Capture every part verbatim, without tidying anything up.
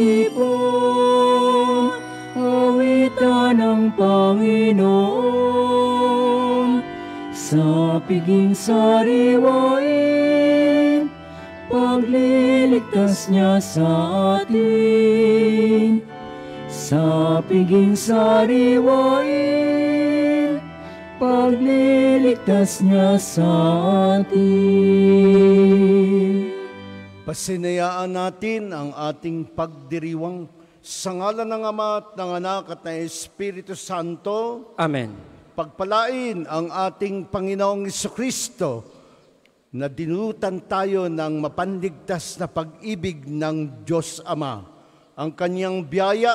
pagtipon, awitan ng Panginoon. Sa piging sariwain, pagliligtas niya sa atin. Sa piging sariwain, pagliligtas niya sa atin. Pasinayaan natin ang ating pagdiriwang sa ngalan ng Ama at ng Anak at ng Espiritu Santo. Amen. Pagpalain ang ating Panginoong Jesucristo na dinutan tayo ng mapanligtas na pag-ibig ng Diyos Ama. Ang kanyang biyaya,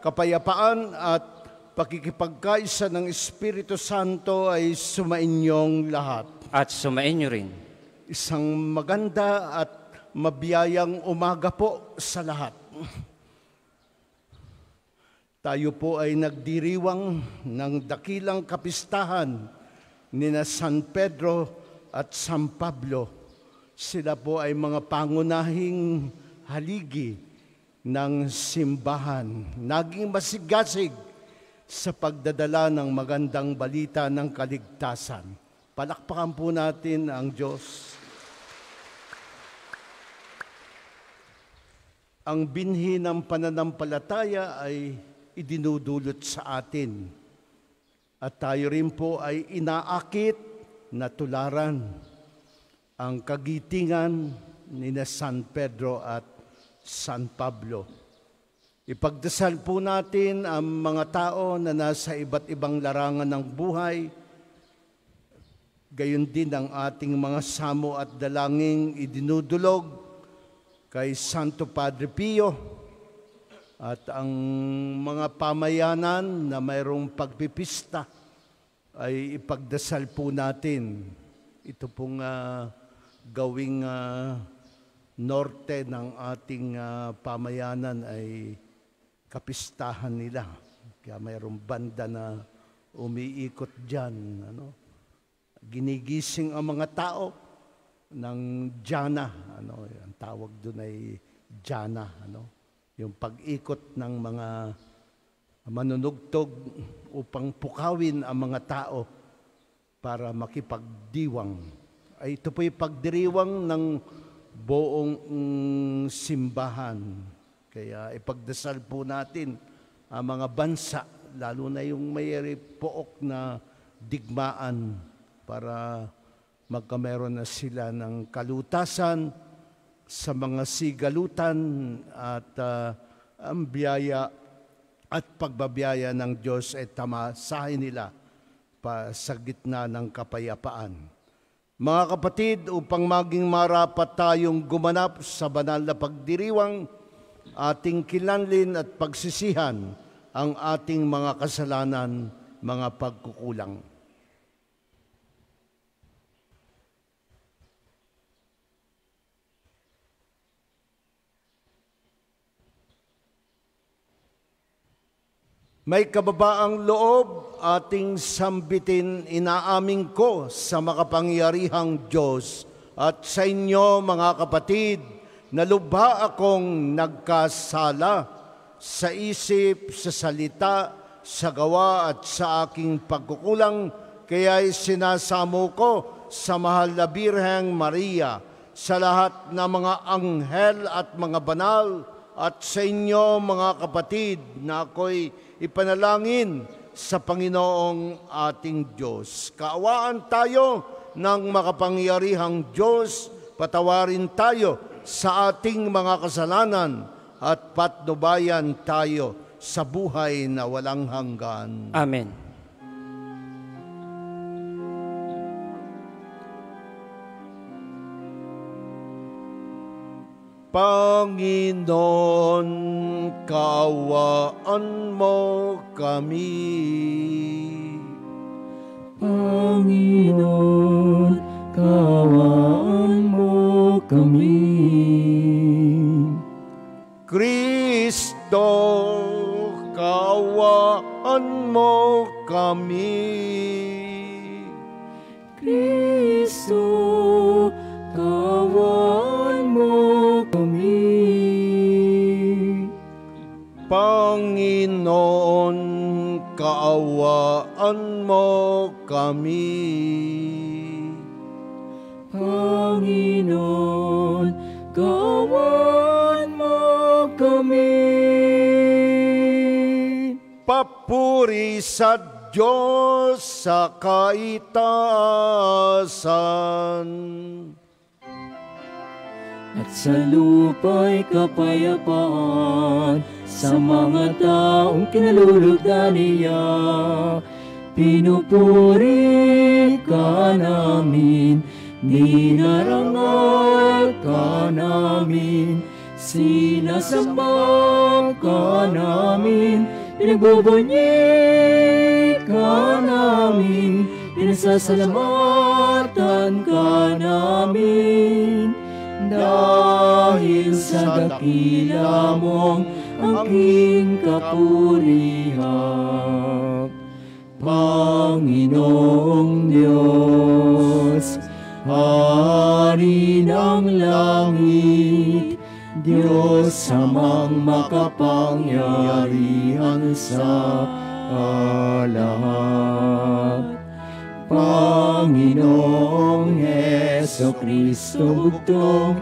kapayapaan at pakikipagkaisa ng Espiritu Santo ay sumainyong lahat. At sumainyo rin. Isang maganda at mabiyayang umaga po sa lahat. Tayo po ay nagdiriwang ng dakilang kapistahan nina San Pedro at San Pablo. Sila po ay mga pangunahing haligi ng simbahan. Naging masigasig sa pagdadala ng magandang balita ng kaligtasan. Palakpakan po natin ang Diyos. Ang binhi ng pananampalataya ay idinudulot sa atin. At tayo rin po ay inaakit na tularan ang kagitingan nina San Pedro at San Pablo. Ipagdasal po natin ang mga tao na nasa iba't ibang larangan ng buhay, gayon din ang ating mga samo at dalangin idinudulog kay Santo Padre Pio at ang mga pamayanan na mayroong pagpipista ay ipagdasal po natin. Ito pong uh, gawing uh, norte ng ating uh, pamayanan ay kapistahan nila. Kaya mayroong banda na umiikot dyan. Ano? Ginigising ang mga tao ng jana, ano, ang tawag doon ay jana, ano, yung pag-ikot ng mga manunugtog upang pukawin ang mga tao para makipagdiwang. Ay, ito po'y pagdiriwang ng buong mm, simbahan. Kaya ipagdasal po natin ang mga bansa, lalo na yung may pook na digmaan para magkameron na sila ng kalutasan sa mga sigalutan at uh, ang biyaya at pagbabiyaya ng Diyos ay tamasahin nila pa sa gitna ng kapayapaan. Mga kapatid, upang maging marapat tayong gumanap sa banal na pagdiriwang, ating kilanlin at pagsisihan ang ating mga kasalanan, mga pagkukulang. May kababaang loob ating sambitin, inaaming ko sa makapangyarihang Diyos at sa inyo mga kapatid, na lubha akong nagkasala sa isip, sa salita, sa gawa at sa aking pagkukulang, kaya'y sinasamo ko sa mahal na Birheng Maria, sa lahat ng mga anghel at mga banal, at sa inyo mga kapatid na ako'y ipanalangin sa Panginoong ating Diyos. Kaawaan tayo ng makapangyarihang Diyos, patawarin tayo sa ating mga kasalanan at patnubayan tayo sa buhay na walang hanggan. Amen. Panginoon, kaawaan mo kami. Panginoon, kaawaan mo kami. Kristo, kaawaan mo kami. Kristo, kaawaan mo kami. Pakinggan mo kami. Panginoon, gawan mo kami. Papuri sa Diyos sa kaitaasan, at sa lupa'y kapayapaan sa mga taong kinalulugdan niya. Pinupuri ka namin, dinarangal ka namin, sinasamba ka namin, pinagbubunyi ka namin, pinasasalamatan ka namin. Dahil sa dakila mong aking kapurihan, Panginoong Diyos, Hari ng langit, Diyos amang makapangyarihan sa lahat. Panginoong Jesucristo, bugtong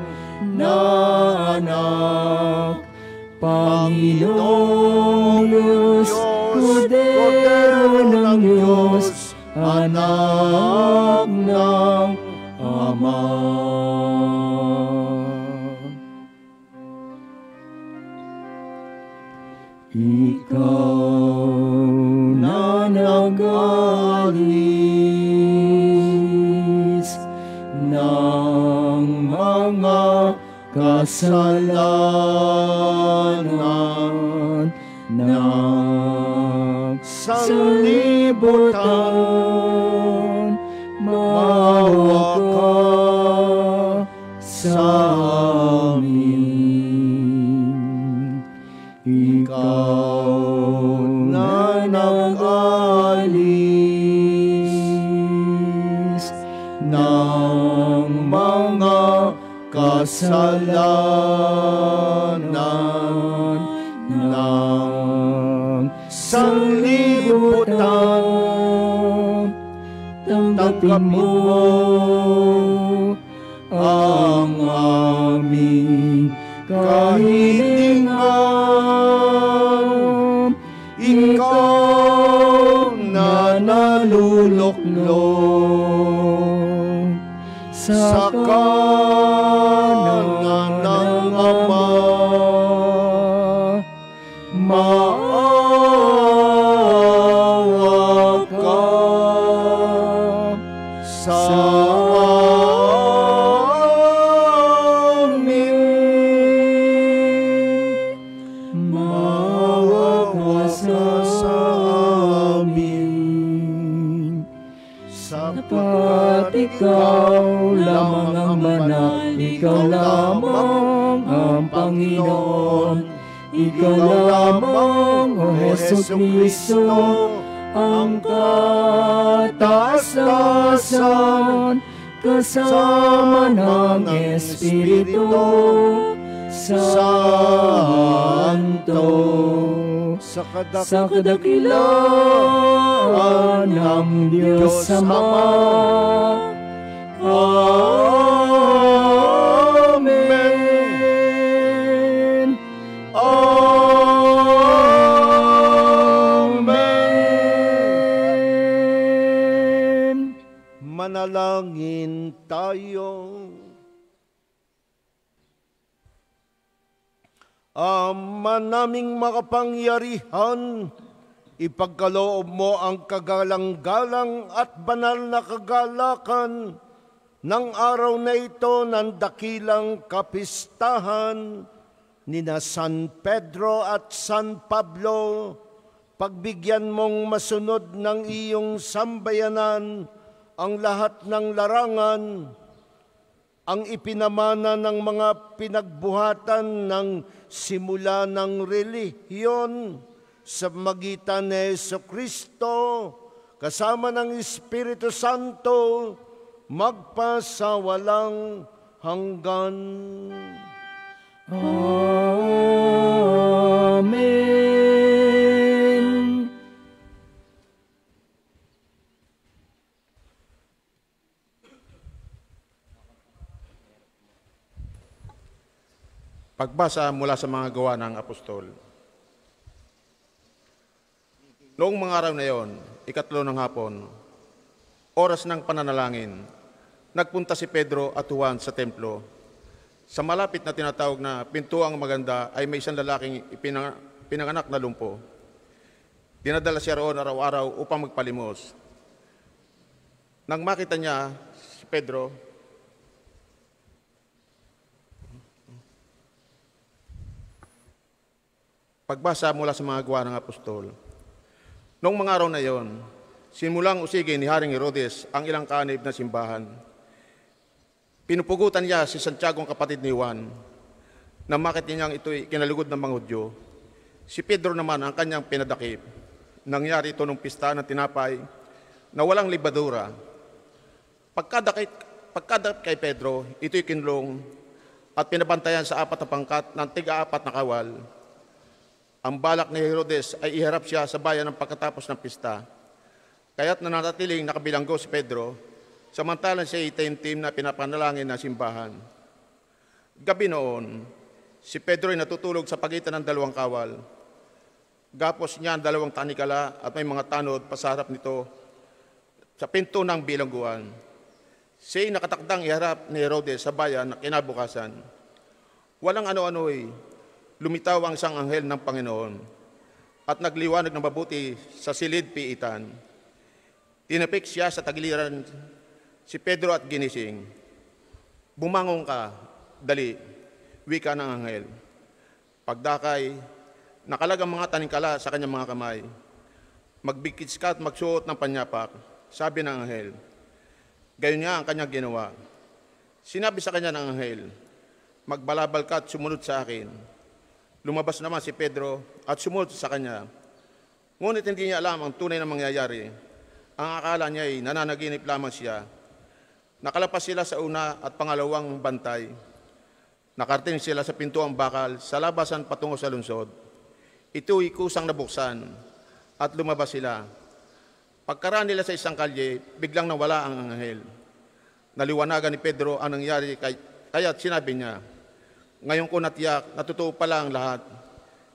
na anak, Panginoong Diyos, Kordero ng Diyos, anak ng Ama. Ikaw na nag-alis ng mga kasalanan ng sanlibutan, maawa ka sa amin. Ikaw na nag-alis ng mga kasalanan ng sanlibutan, tanggapin mo ang aming kahilingan. Ikaw na naluluklok sa kanan ng Ama, maawa ka sa amin. Maawa ka sa amin, sapagat ikaw lamang ang banal, ikaw lamang ang Panginoon, ikaw lamang, O Jesucristo, ang kataasan, kasama ng Espiritu Santo, sa kadakilaan ng Diyos Ama. Amen. Amen. Manalangin tayo. Ama naming makapangyarihan, ipagkaloob mo ang kagalang-galang at banal na kagalakan ng araw na ito ng dakilang kapistahan nina San Pedro at San Pablo. Pagbigyan mong masunod ng iyong sambayanan ang lahat ng larangan, ang ipinamana ng mga pinagbuhatan ng simula ng relihiyon sa magitan ni Jesucristo kasama ng Espiritu Santo, magpasawalang hanggan. Amen. Pagbasa mula sa mga gawa ng apostol. Noong mga araw na yon, ikatlo ng hapon, oras ng pananalangin, nagpunta si Pedro at Juan sa templo. Sa malapit na tinatawag na Pintuang Maganda ay may isang lalaking pinanganak na lumpo. Dinadala siya roon araw-araw upang magpalimos. Nang makita niya si Pedro, pagbasa mula sa mga gawa ng apostol. Noong mga araw na iyon, simulang usigin ni Haring Herodes ang ilang kanib na simbahan. Pinupugutan niya si Santiago, ang kapatid ni Juan, na makit niyang ito'y kinalugod ng mga Hudyo. Si Pedro naman ang kanyang pinadakip. Nangyari ito nung pista ng tinapay na walang libadura. Pagkadakip, pagkadakip kay Pedro, ito'y kinlong at pinabantayan sa apat na pangkat ng tiga-apat na kawal. Ang balak ni Herodes ay iharap siya sa bayan ng pagkatapos ng pista. Kaya't nanatiling nakabilanggo si Pedro, samantalang siya itaimtim na pinapanalangin ng simbahan. Gabi noon, si Pedro ay natutulog sa pagitan ng dalawang kawal. Gapos niya ang dalawang tanikala at may mga tanod pa sa harap nito sa pinto ng bilangguan. Siya'y nakatakdang iharap ni Herodes sa bayan na kinabukasan. Walang ano-ano'y lumitaw ang isang anghel ng Panginoon at nagliwanag ng mabuti sa silid piitan. Tinapik siya sa tagiliran si Pedro at ginising. Bumangon ka, dali, wika ng anghel. Pagdakay, nakalag ang mga taningkala sa kanyang mga kamay. Magbikits ka at magsuot ng panyapak, sabi ng anghel. Gayon nga ang kanyang ginawa. Sinabi sa kanya ng anghel, magbalabal ka at sumunod sa akin. Lumabas naman si Pedro at sumunod sa kanya. Ngunit hindi niya alam ang tunay na mangyayari. Ang akala niya ay nananaginip lamang siya. Nakalapas sila sa una at pangalawang bantay. Nakarting sila sa pintuang bakal sa labasan patungo sa lungsod. Ito'y kusang nabuksan at lumabas sila. Pagkaraan nila sa isang kalye, biglang nawala ang anghel. Naliwanagan ni Pedro ang nangyari kay, kaya't sinabi niya, ngayon ko natiyak, natutuo pala ang lahat.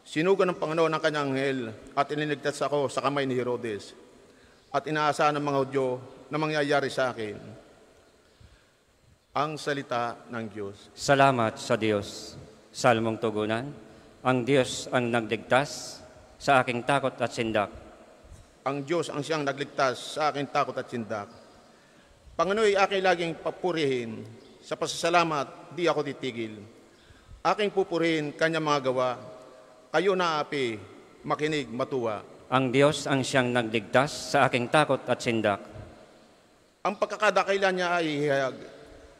Sinugan ng Panginoon ang kanyang anghel at iniligtas ako sa kamay ni Herodes. At inaasahan ng mga Hudyo na mangyayari sa akin. Ang salita ng Diyos. Salamat sa Diyos. Salmong tugunan. Ang Diyos ang nagligtas sa aking takot at sindak. Ang Diyos ang siyang nagligtas sa aking takot at sindak. Panganooy aking laging papurihin. Sa pasasalamat, di ako titigil. Aking pupurihin kanyang mga gawa, kayo na api, makinig, matuwa. Ang Diyos ang siyang nagligtas sa aking takot at sindak. Ang pagkakadakila niya ay hihayag,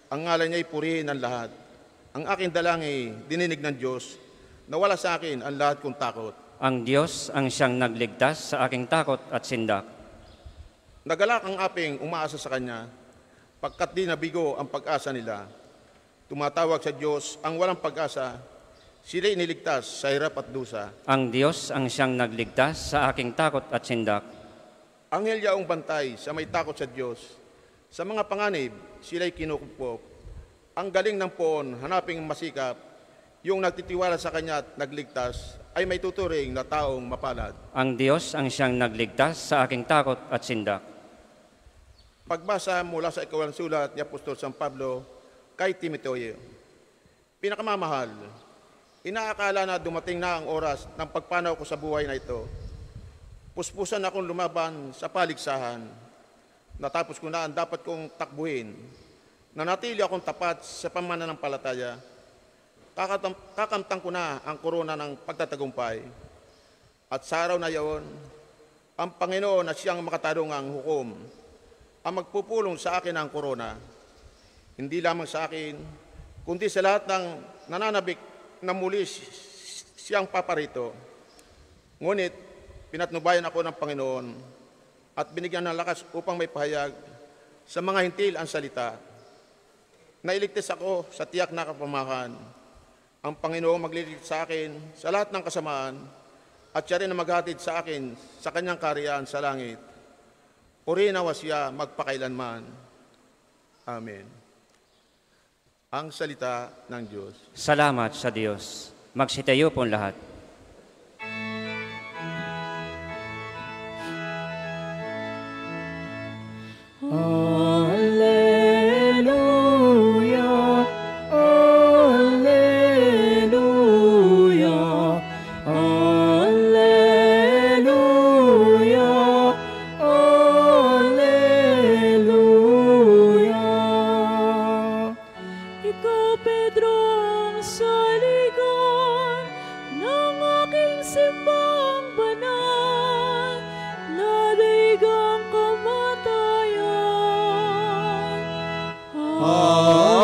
ang ngalan niya ay purihin ang lahat. Ang aking dalangi, dininig ng Diyos, nawala sa akin ang lahat kong takot. Ang Diyos ang siyang nagligtas sa aking takot at sindak. Nagalak ang aping umaasa sa kanya, pagkat di nabigo ang pag-asa nila. Tumatawag sa Diyos ang walang pag-asa, sila iniligtas sa hirap at dusa. Ang Diyos ang siyang nagligtas sa aking takot at sindak. Ang hilyaong bantay sa may takot sa Diyos, sa mga panganib, sila'y kinukupok. Ang galing ng poon, hanaping masikap, yung nagtitiwala sa kanya at nagligtas, ay may tuturing na taong mapalad. Ang Diyos ang siyang nagligtas sa aking takot at sindak. Pagbasa mula sa ikawalang sulat ni Apostol San Pablo kay Timoteo. Pinakamamahal, inaakala na dumating na ang oras ng pagpanaw ko sa buhay na ito. Puspusan akong lumaban sa paligsahan. Natapos ko na ang dapat kong takbuhin. Nanatili akong tapat sa pamanampalataya. Kakamtang ko na ang korona ng pagtatagumpay. At sa araw na iyon, ang Panginoon na siyang makatarong ang hukom, ang magpupulong sa akin ang korona. Hindi lamang sa akin, kundi sa lahat ng nananabik na muli siyang paparito. Ngunit, pinatnubayan ako ng Panginoon at binigyan ng lakas upang may pahayag sa mga hintil ang salita. Nailigtas ako sa tiyak na kapamakan. Ang Panginoon magliligtas sa akin sa lahat ng kasamaan at siya rin na maghatid sa akin sa kanyang kariyaan sa langit. Purinawa siya magpakailanman. Amen. Ang salita ng Diyos. Salamat sa Diyos. Magsitayo po lahat. Alleluia, alleluia, alleluia, alleluia. Ikaw, Pedro, ang saligan ng aking simbang banal, naligang kamatayan.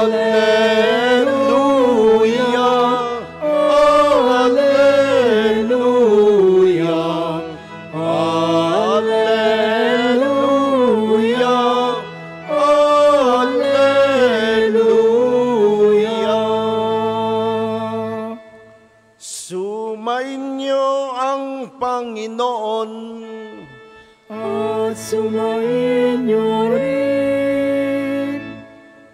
Alleluia, alleluia, alleluia, alleluia. Sumainyo ang Panginoon At sumayin niyo rin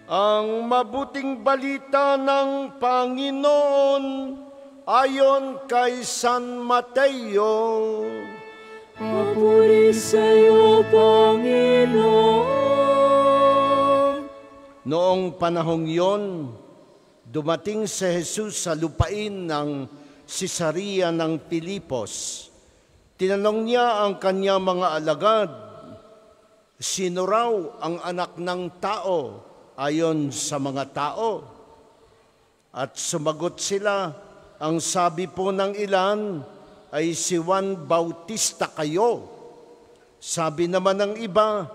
ang mabuting balita ng Panginoon ayon kay San Mateo. papuri sa'yo, Panginoon. Noong panahong yon, dumating si Jesus sa lupain ng Sisaria ng Pilipos. Tinanong niya ang kanyang mga alagad, sino raw ang anak ng tao ayon sa mga tao? At sumagot sila, ang sabi po ng ilan ay si Juan Bautista kayo. Sabi naman ng iba,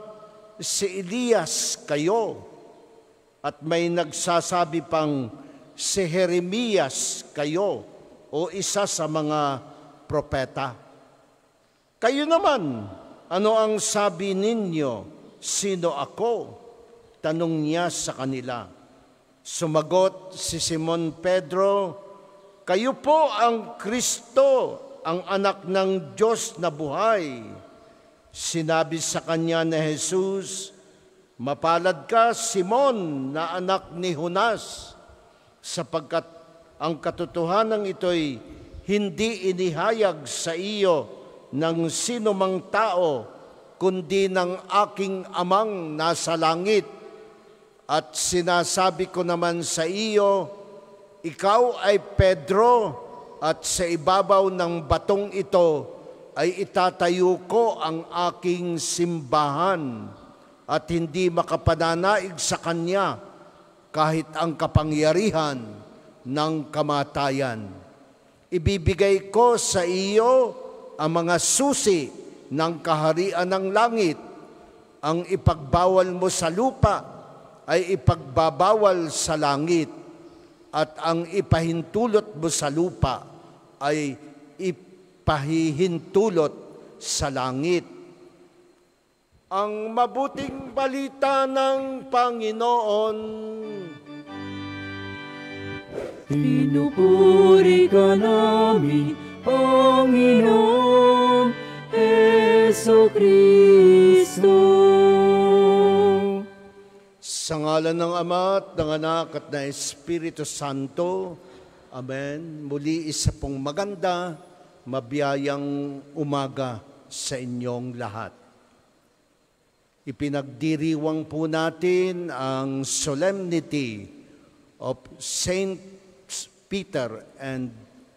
si Elias kayo. At may nagsasabi pang si Jeremias kayo o isa sa mga propeta. Kayo naman, ano ang sabi ninyo? Sino ako? Tanong niya sa kanila. Sumagot si Simon Pedro, kayo po ang Kristo, ang anak ng Diyos na buhay. Sinabi sa kanya ni Jesus, mapalad ka, Simon, na anak ni Judas, sapagkat ang katotohanan ito'y hindi inihayag sa iyo ng sinumang tao, kundi ng aking amang nasa langit. At sinasabi ko naman sa iyo, ikaw ay Pedro, at sa ibabaw ng batong ito ay itatayo ko ang aking simbahan, at hindi makapananaig sa kanya kahit ang kapangyarihan ng kamatayan. Ibibigay ko sa iyo ang mga susi ng kaharian ng langit. Ang ipagbawal mo sa lupa ay ipagbabawal sa langit, at ang ipahintulot mo sa lupa ay ipahihintulot sa langit. Ang mabuting balita ng Panginoon. Pinupuri ka namin, Panginoon Jesucristo. Sa ngalan ng Ama, ng Anak, at ng Espiritu Santo. Amen. Muli isa pong maganda, mabiyayang umaga sa inyong lahat. Ipinagdiriwang po natin ang Solemnity of Saint Peter and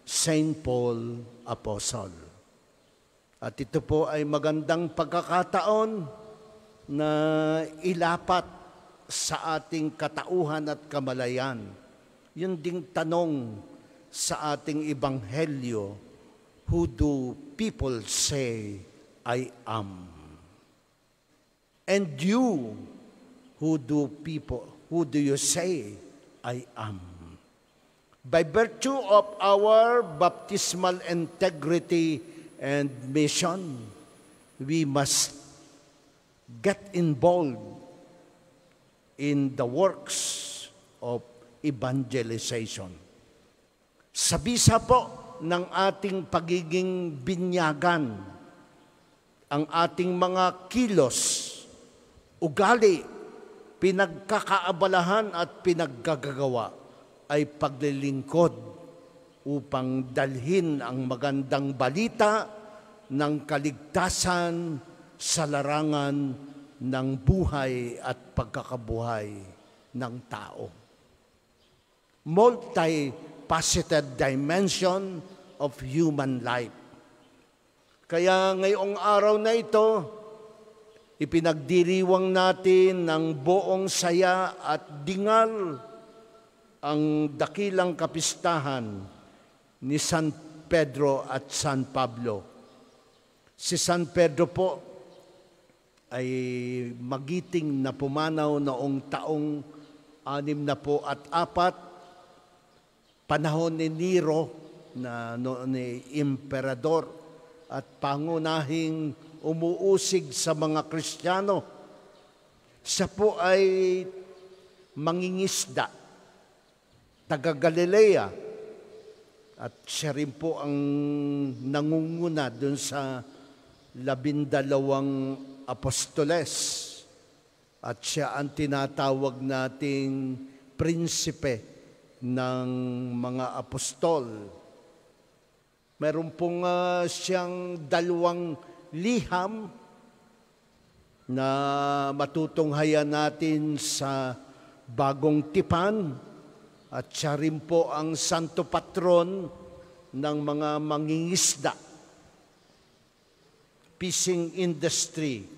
Saint Paul Apostle. At ito po ay magandang pagkakataon na ilapat sa ating katauhan at kamalayan yung ding tanong sa ating ebanghelyo, who do people say I am? And you, who do people, who do you say I am? By virtue of our baptismal integrity and mission, we must get involved in the works of evangelization. Sa bisa po ng ating pagiging binyagan, ang ating mga kilos, ugali, pinagkakaabalahan at pinaggagawa ay paglilingkod upang dalhin ang magandang balita ng kaligtasan sa larangan ng buhay at pagkakabuhay ng tao. Multi-faceted dimension of human life. Kaya ngayong araw na ito, ipinagdiriwang natin ng buong saya at dingal ang dakilang kapistahan ni San Pedro at San Pablo. Si San Pedro po ay magiting na pumanaw noong taong anim na po at apat, panahon ni Nero na no, ni Emperador at pangunahing umuusig sa mga Kristiyano. Siya po ay mangingisda, taga Galilea, at siya rin po ang nangunguna dun sa labindalawang apostoles, at siya ang tinatawag nating prinsipe ng mga apostol. Meron pong uh, siyang dalawang liham na matutunghayan natin sa Bagong Tipan, at siya rin po ang santo patron ng mga mangingisda. Fishing industry.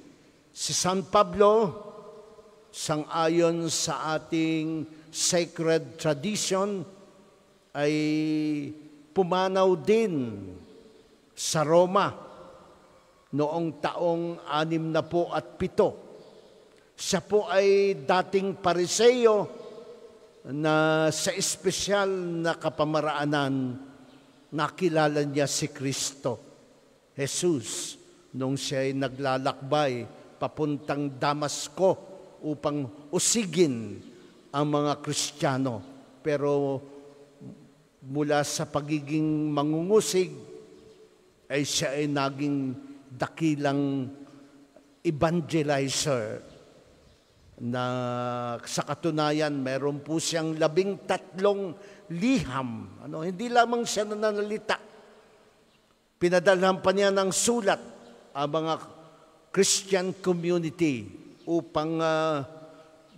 Si San Pablo, sangayon sa ating sacred tradition, ay pumanaw din sa Roma noong taong anim na po at pito. Siya po ay dating Pariseo na sa espesyal na kapamaraanan nakilala niya si Kristo, Jesus, nung siya ay naglalakbay papuntang Damasco upang usigin ang mga Kristiyano. Pero mula sa pagiging mangungusig ay siya ay naging dakilang evangelizer na sa katunayan meron po siyang labing tatlong liham. Ano, hindi lamang siya nananalita. Pinadalhan pa niya ng sulat ang mga Christian community upang uh,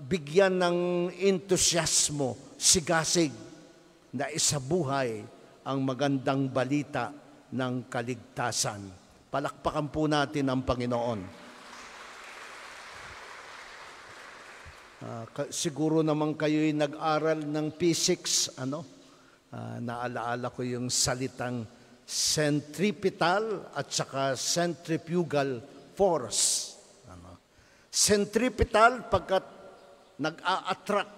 bigyan ng entusiasmo, sigasig na isabuhay ang magandang balita ng kaligtasan. Palakpakan po natin ang Panginoon. Uh, siguro naman kayo'y nag-aral ng physics, ano? Uh, naalaala ko yung salitang centripetal at saka centrifugal force. Ano? Centripetal pagkat nag-a-attract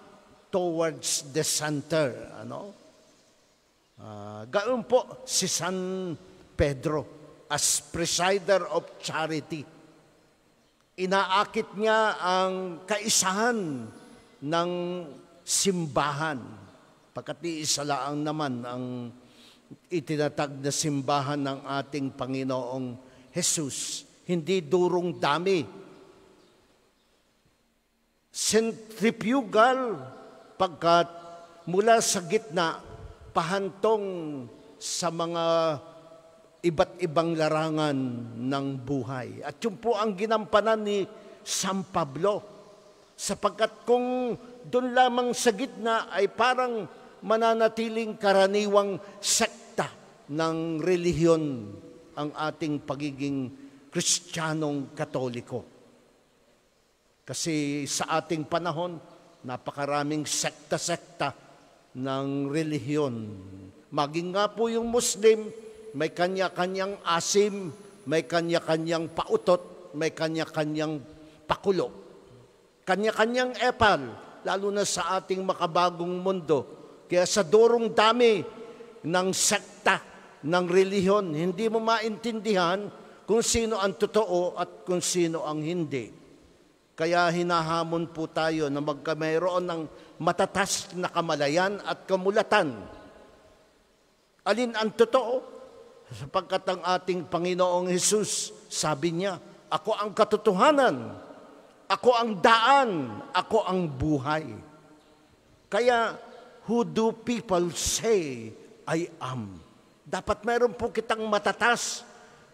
towards the center. Ano? Uh, ganoon po si San Pedro. As presider of charity, inaakit niya ang kaisahan ng simbahan. Pagkat iisa lang naman ang itinatag na simbahan ng ating Panginoong Jesus. Hindi durong dami. Centrifugal pagkat mula sa gitna, pahantong sa mga iba't ibang larangan ng buhay. At yun po ang ginampanan ni San Pablo. Sapagkat kung doon lamang sa gitna ay parang mananatiling karaniwang sekta ng relihiyon ang ating pagiging Kristiyanong Katoliko. Kasi sa ating panahon, napakaraming sekta-sekta ng relihiyon. Maging nga po yung Muslim, may kanya-kanyang asim, may kanya-kanyang pautot, may kanya-kanyang pakulo. Kanya-kanyang epal, lalo na sa ating makabagong mundo. Kaya sa durong dami ng sekta, ng relihiyon, hindi mo maintindihan kung sino ang totoo at kung sino ang hindi. Kaya hinahamon po tayo na magkamayroon ng matatas na kamalayan at kamulatan. Alin ang totoo? Sapagkat ang ating Panginoong Jesus, sabi niya, ako ang katotohanan Ako ang daan, ako ang buhay. Kaya, who do people say I am? Dapat meron po kitang matatas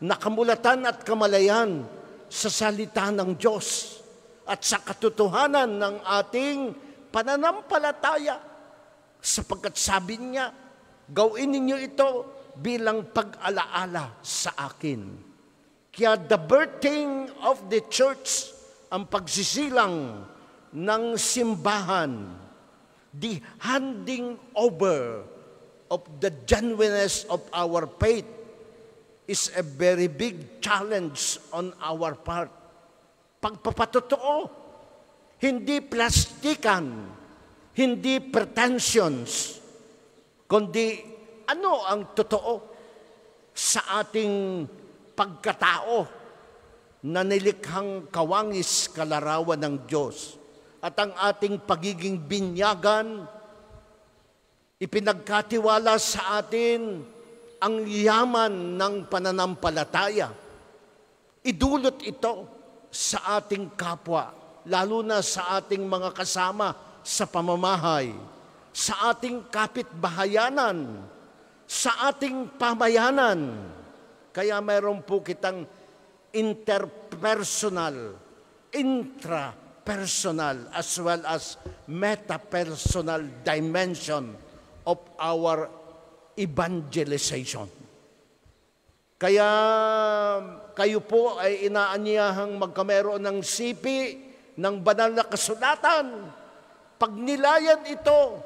na kamulatan at kamalayan sa salita ng Diyos at sa katotohanan ng ating pananampalataya, sapagkat sabi niya, gawin ninyo ito bilang pag-alaala sa akin. Kaya the birthing of the church, ang pagsisilang ng simbahan, the handing over of the genuineness of our faith is a very big challenge on our part. Pagpapatotoo, hindi plastikan, hindi pretensions, kundi ano ang totoo sa ating pagkatao na nilikhang kawangis kalarawan ng Diyos, at ang ating pagiging binyagan, ipinagkatiwala sa atin ang yaman ng pananampalataya. Idulot ito sa ating kapwa, lalo na sa ating mga kasama sa pamamahay, sa ating kapitbahayanan, sa ating pamayanan. Kaya mayroon po kitang interpersonal, intrapersonal, as well as metapersonal dimension of our evangelization. Kaya kayo po ay inaanyahang magkameroon ng sipi ng banal na kasulatan. Pagnilayan ito,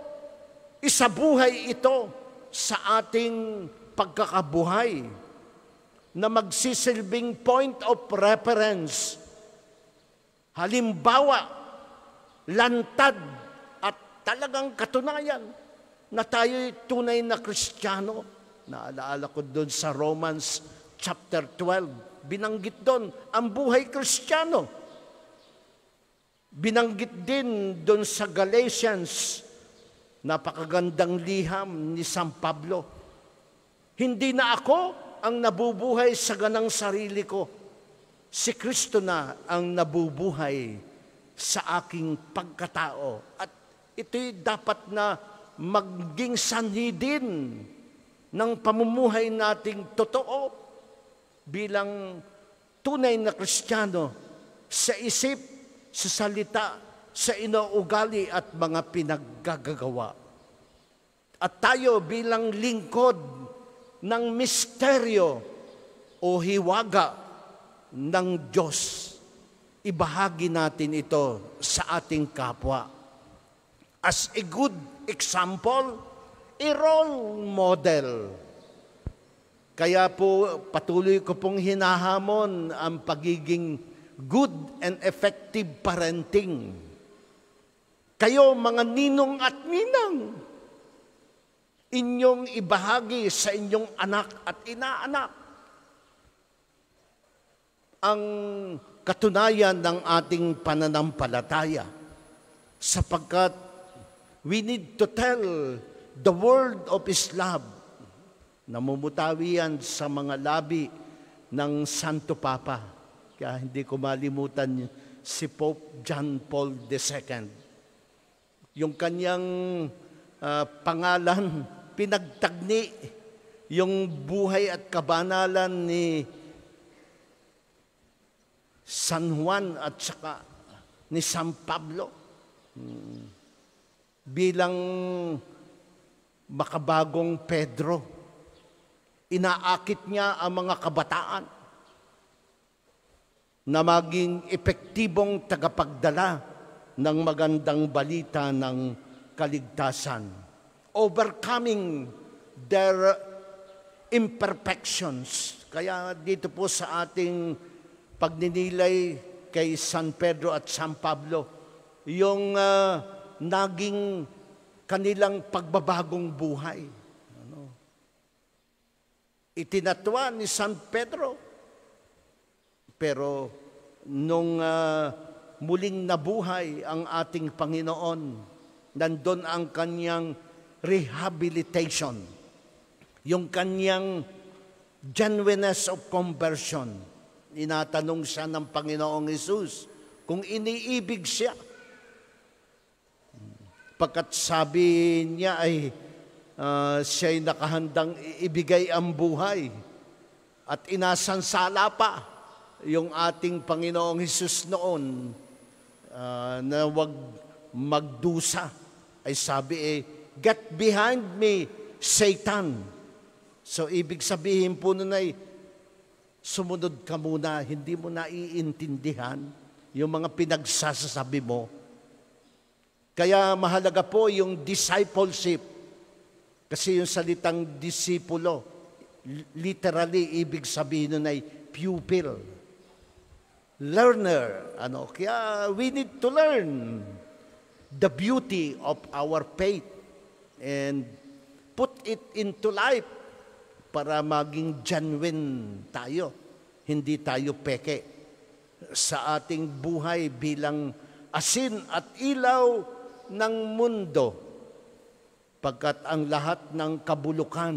isabuhay ito sa ating pagkakabuhay, na magsisilbing point of reference, halimbawa, lantad at talagang katunayan na tayo'y tunay na Kristiyano. Naalaala ko doon sa Romans chapter twelve, binanggit doon ang buhay Kristiyano. Binanggit din doon sa Galatians, napakagandang liham ni San Pablo. Hindi na ako ang nabubuhay sa ganang sarili ko. Si Kristo na ang nabubuhay sa aking pagkatao. At ito'y dapat na maging sanhi din ng pamumuhay nating totoo bilang tunay na Kristiyano sa isip, sa salita, sa inaugali at mga pinaggagawa. At tayo bilang lingkod ng misteryo o hiwaga ng Diyos, ibahagi natin ito sa ating kapwa. As a good example, a role model. Kaya po patuloy ko pong hinahamon ang pagiging good and effective parenting. Kayo mga ninong at ninang, inyong ibahagi sa inyong anak at inaanak ang katunayan ng ating pananampalataya, sapagkat we need to tell the world of His love. Namumutawi yan sa mga labi ng Santo Papa. Kaya hindi ko malimutan si Pope John Paul the Second. Yung kanyang uh, pangalan, pinagtagni yung buhay at kabanalan ni San Juan at saka ni San Pablo bilang makabagong Pedro. Inaakit niya ang mga kabataan na maging epektibong tagapagdala ng magandang balita ng kaligtasan, overcoming their imperfections. Kaya dito po sa ating pagninilay kay San Pedro at San Pablo, yung uh, naging kanilang pagbabagong buhay. Ano? Itinatwa ni San Pedro, pero nung uh, muling nabuhay ang ating Panginoon, nandun ang kanyang rehabilitation, yung kanyang genuineness of conversion. Inatanong siya ng Panginoong Hesus, Kung iniibig siya. Pagkat sabi niya ay uh, siya'y nakahandang ibigay ang buhay at inasansala pa yung ating Panginoong Hesus noon uh, na wag magdusa. Ay sabi eh, get behind me, Satan. So ibig sabihin po nun ay sumunod ka muna, hindi mo naiintindihan yung mga pinagsasabi mo. Kaya mahalaga po yung discipleship. Kasi yung salitang disipulo, literally, ibig sabihin nun ay pupil. Learner. Ano? Kaya we need to learn the beauty of our faith and put it into life para maging genuine tayo. Hindi tayo peke sa ating buhay bilang asin at ilaw ng mundo, pagkat ang lahat ng kabulukan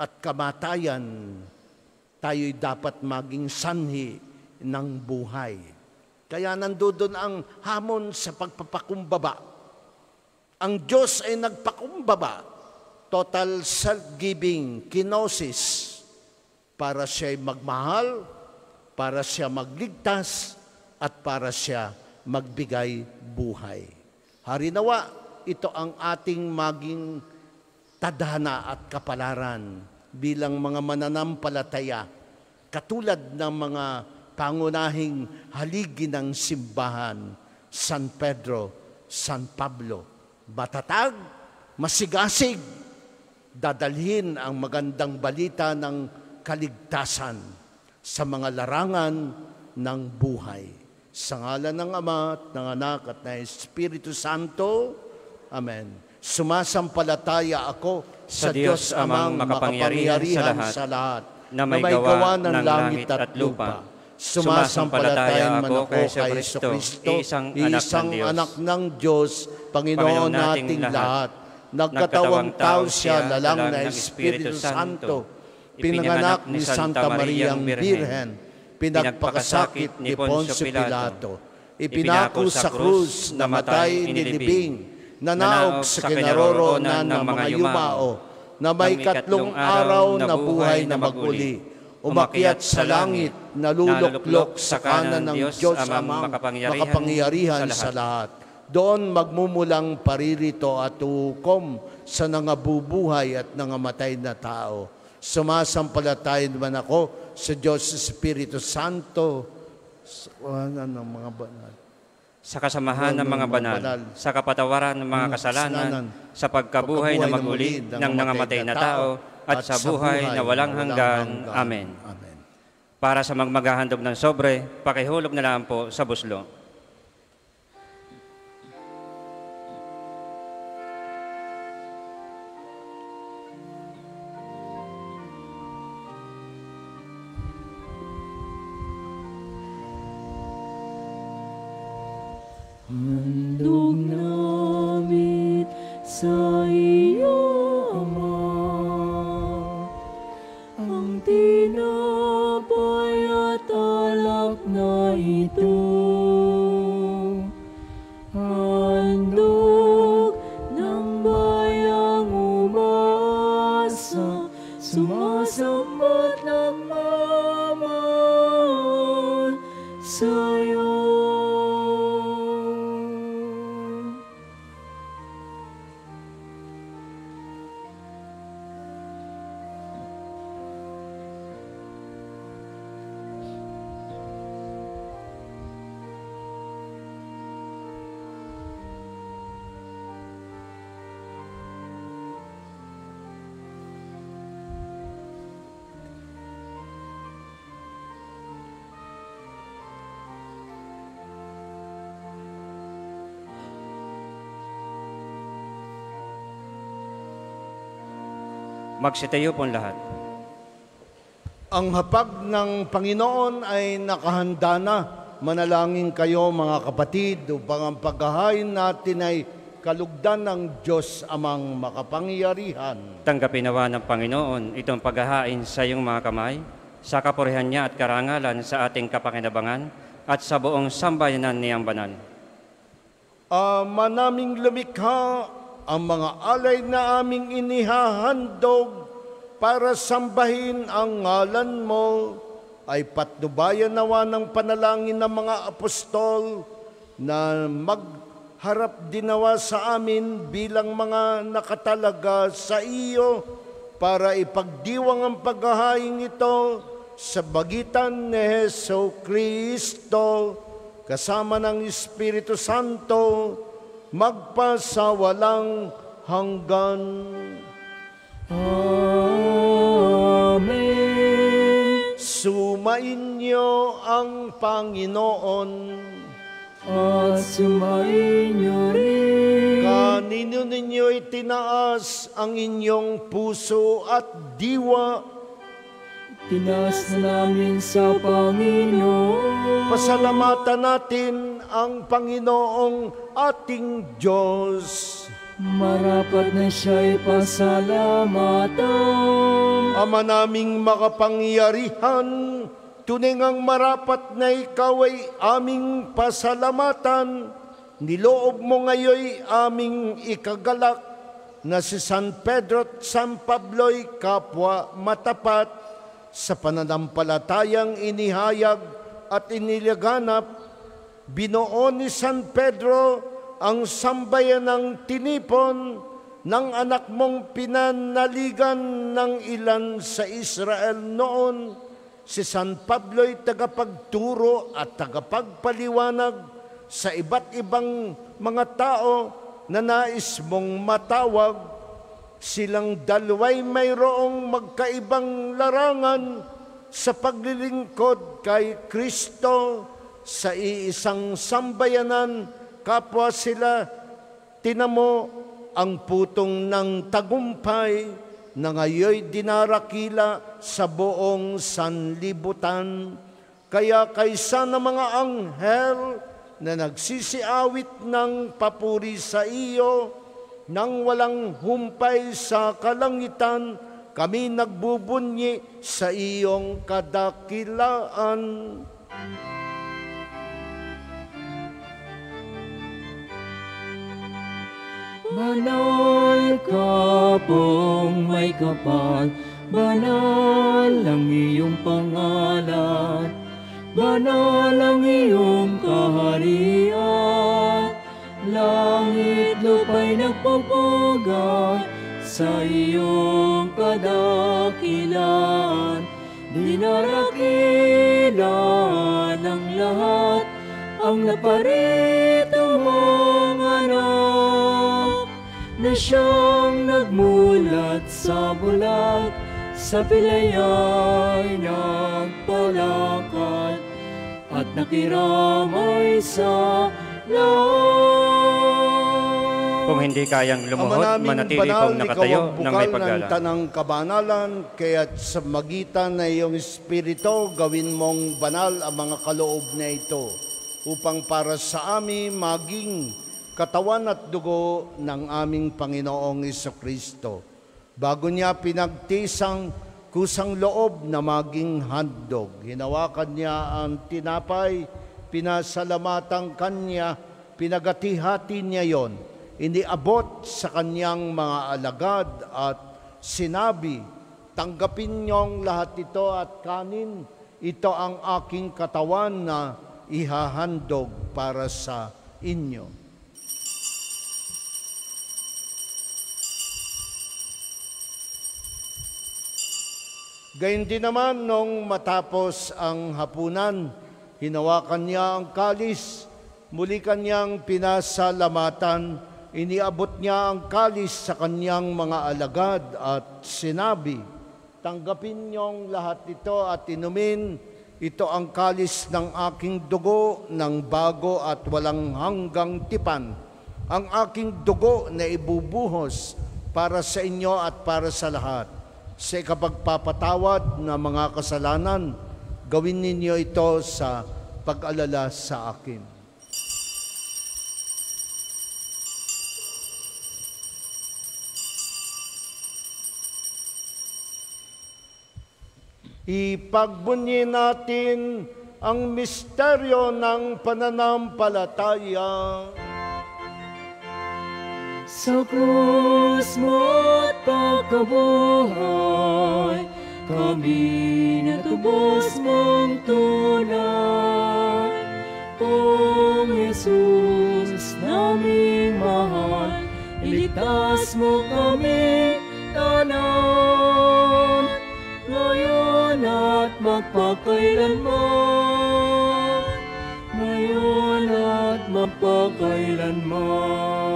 at kamatayan, tayo'y dapat maging sanhi ng buhay. Kaya nandoon ang hamon sa pagpapakumbaba. Ang Diyos ay nagpakumbaba, total self-giving, kenosis, para siya'y magmahal, para siya magligtas, at para siya magbigay buhay. Harinawa, ito ang ating maging tadhana at kapalaran bilang mga mananampalataya, katulad ng mga pangunahing haligi ng simbahan, San Pedro, San Pablo. Matatag, masigasig, dadalhin ang magandang balita ng kaligtasan sa mga larangan ng buhay. Sa ngalan ng Ama, ng Anak, at ng Espiritu Santo. Amen. Sumasampalataya ako sa, sa Diyos Amang makapangyarihan sa lahat, sa lahat na may gawa ng langit at lupa. Sumasampalataya ako kay Jesucristo, isang, isang anak ng Diyos, Panginoon nating lahat. Nagkatawang tao siya, lalang na Espiritu Santo, pinanganak ni Santa Maria ang Birhen, pinagpakasakit ni Pontius Pilato, ipinako sa krus, namatay, inilibing, nanaog sa kinaroroonan ng mga yumao, na may katlong araw na buhay na maguli, umakyat sa langit, naluluklok sa kanan ng Diyos Amang makapangyarihan sa lahat. Doon magmumulang paririto at hukom sa nangabubuhay at nangamatay na tao. Sumasampalataya naman ako sa Diyos Espiritu Santo, sa, ano, ng mga banal, sa kasamahan ng mga banal, sa kapatawaran ng mga kasalanan, sa pagkabuhay na maguli ng nangamatay na tao, at sa buhay na walang hanggan. Amen. Para sa magmaghahandog ng sobre, pakihulog na lang po sa buslo. Handog namin sa iyo, Ama, ang tinapay at alak na ito. Handog ng bayang umaasa, sumasambat nagmamahal sa iyo. Magsitayo po lahat. Ang hapag ng Panginoon ay nakahanda na. Manalangin kayo mga kapatid upang ang paghahain natin ay kalugdan ng Diyos Amang makapangyarihan. Tanggapin nawa ng Panginoon itong paghahain sa iyong mga kamay, sa kapurihan niya at karangalan sa ating kapakinabangan, at sa buong sambayanan niyang banal. Ama naming lumikha, ang mga alay na aming inihahandog para sambahin ang ngalan mo ay patnubayan nawa ng panalangin ng mga apostol na magharap dinawa sa amin bilang mga nakatalaga sa iyo para ipagdiwang ang paghahain ito sa bagitan ni Jesucristo kasama ng Espiritu Santo magpasawalang hanggan. Amen. Sumainyo ang Panginoon at sumainyo rin. Kanino ninyo itinaas ang inyong puso at diwa? Tinaas na namin sa Panginoon. Pasalamatan natin ang Panginoong ating Diyos. Marapat na siya'y pasalamatan. Ama naming makapangyarihan, tunay ngang marapat na ikaw ay aming pasalamatan. Niloob mo ngayoy aming ikagalak na si San Pedro at San Pablo'y kapwa matapat sa pananampalatayang inihayag at inilaganap, binuo ni San Pedro ang sambayan ng tinipon ng anak mong pinanaligan ng ilan sa Israel noon. Si San Pablo'y tagapagturo at tagapagpaliwanag sa iba't ibang mga tao na nais mong matawag. Silang dalaway mayroong magkaibang larangan sa paglilingkod kay Kristo sa iisang sambayanan. Kapwa sila, tinamo ang putong ng tagumpay na ngayoy dinarakila sa buong sanlibutan. Kaya kaysa na mga anghel na nagsisiawit ng papuri sa iyo, nang walang humpay sa kalangitan, kami nagbubunyi sa iyong kadakilaan. Banal ka pong may kapal, banal ang iyong pangalan, banal ang iyong kaharian. Langit lupa'y nagpupuga sa iyong kadakilaan. Dinarakilan ng lahat ang naparito mong anak na siyang nagmulat sa bulag, sa pilay ay nagpalakad at nakiramay sa kung hindi kayang lumuhod, manatili pong nakatayo ng may paggala. Ama naming banal, ikaw ang bukal ng tanang kabanalan, kaya't sa magitan na iyong espiritu, gawin mong banal ang mga kaloob na ito, upang para sa amin maging katawan at dugo ng aming Panginoong Jesucristo. Bago niya pinagtisang kusang loob na maging handog, hinawakan niya ang tinapay, pinasalamatang kanya, pinagati-hati niya yon, iniabot sa kanyang mga alagad at sinabi, tanggapin niyong lahat ito at kanin, ito ang aking katawan na ihahandog para sa inyo. Gayon din naman nung matapos ang hapunan, hinawakan niya ang kalis, muli kanyang pinasalamatan, iniabot niya ang kalis sa kanyang mga alagad at sinabi, tanggapin niyong lahat ito at inumin, ito ang kalis ng aking dugo ng bago at walang hanggang tipan, ang aking dugo na ibubuhos para sa inyo at para sa lahat, sa ikapagpapatawad ng mga kasalanan. Gawin ninyo ito sa pag-alala sa akin. Ipagbunyi natin ang misteryo ng pananampalataya. Sa krus mo't pagkabuhay, kami natubos mong tunay. Pong Jesus naming mahal, iligtas mo kami tanan, ngayon at magpakailanman, ngayon at magpakailanman.